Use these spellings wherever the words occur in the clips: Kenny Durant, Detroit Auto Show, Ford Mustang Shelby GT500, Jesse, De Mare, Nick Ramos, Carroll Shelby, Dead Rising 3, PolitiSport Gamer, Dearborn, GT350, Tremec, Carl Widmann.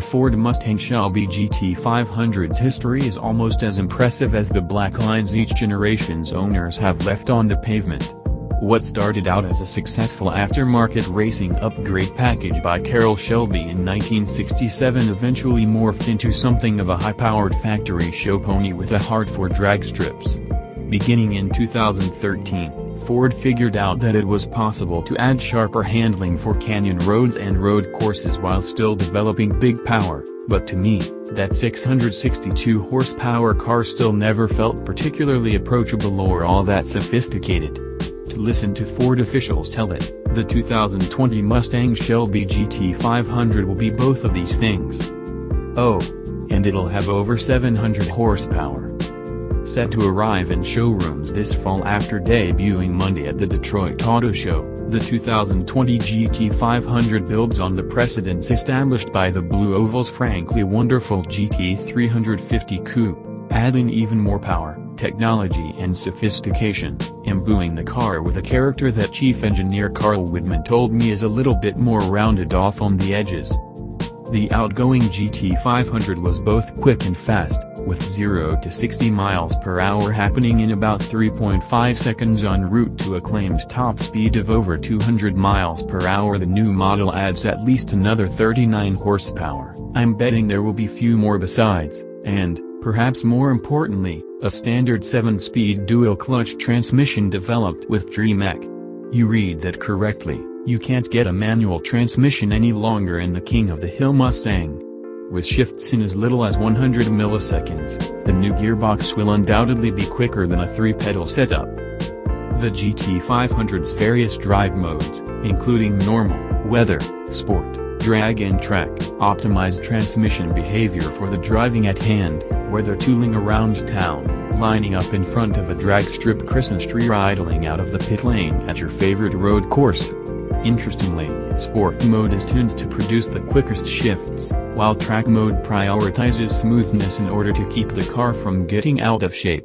The Ford Mustang Shelby GT500's history is almost as impressive as the black lines each generation's owners have left on the pavement. What started out as a successful aftermarket racing upgrade package by Carroll Shelby in 1967 eventually morphed into something of a high-powered factory show pony with a heart for drag strips. Beginning in 2013, Ford figured out that it was possible to add sharper handling for canyon roads and road courses while still developing big power, but to me, that 662 horsepower car still never felt particularly approachable or all that sophisticated. To listen to Ford officials tell it, the 2020 Mustang Shelby GT500 will be both of these things. Oh, and it'll have over 700 horsepower. Set to arrive in showrooms this fall after debuting Monday at the Detroit Auto Show, the 2020 GT500 builds on the precedents established by the Blue Oval's frankly wonderful GT350 coupe, adding even more power, technology and sophistication, imbuing the car with a character that Chief Engineer Carl Widmann told me is a little bit more rounded off on the edges. The outgoing GT500 was both quick and fast, with 0 to 60 miles per hour happening in about 3.5 seconds en route to a claimed top speed of over 200 miles per hour. The new model adds at least another 39 horsepower. I'm betting there will be few more besides, and, perhaps more importantly, a standard 7-speed dual-clutch transmission developed with Tremec. You read that correctly, you can't get a manual transmission any longer in the King of the Hill Mustang. With shifts in as little as 100 milliseconds, the new gearbox will undoubtedly be quicker than a 3-pedal setup. The GT500's various drive modes, including normal, weather, sport, drag and track, optimize transmission behavior for the driving at hand, whether tooling around town, lining up in front of a drag strip Christmas tree or idling out of the pit lane at your favorite road course. Interestingly, sport mode is tuned to produce the quickest shifts, while track mode prioritizes smoothness in order to keep the car from getting out of shape.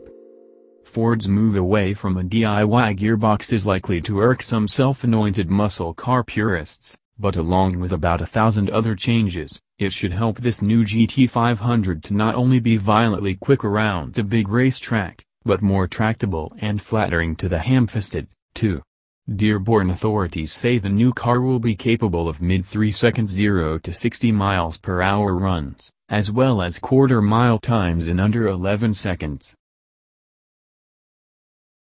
Ford's move away from a DIY gearbox is likely to irk some self-anointed muscle car purists, but along with about 1,000 other changes, it should help this new GT500 to not only be violently quick around the big racetrack, but more tractable and flattering to the ham-fisted, too. Dearborn authorities say the new car will be capable of mid-3-second 0 to 60 miles per hour runs, as well as quarter-mile times in under 11 seconds.